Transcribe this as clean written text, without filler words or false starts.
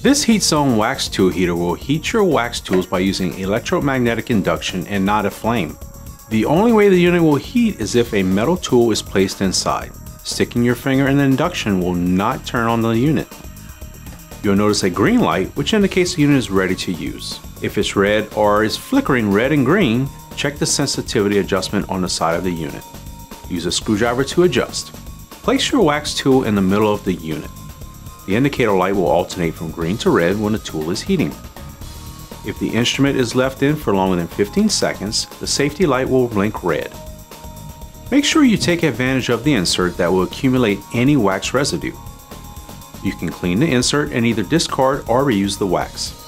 This Heat Zone Wax Tool Heater will heat your wax tools by using electromagnetic induction and not a flame. The only way the unit will heat is if a metal tool is placed inside. Sticking your finger in the induction will not turn on the unit. You'll notice a green light, which indicates the unit is ready to use. If it's red or is flickering red and green, check the sensitivity adjustment on the side of the unit. Use a screwdriver to adjust. Place your wax tool in the middle of the unit. The indicator light will alternate from green to red when the tool is heating. If the instrument is left in for longer than 15 seconds, the safety light will blink red. Make sure you take advantage of the insert that will accumulate any wax residue. You can clean the insert and either discard or reuse the wax.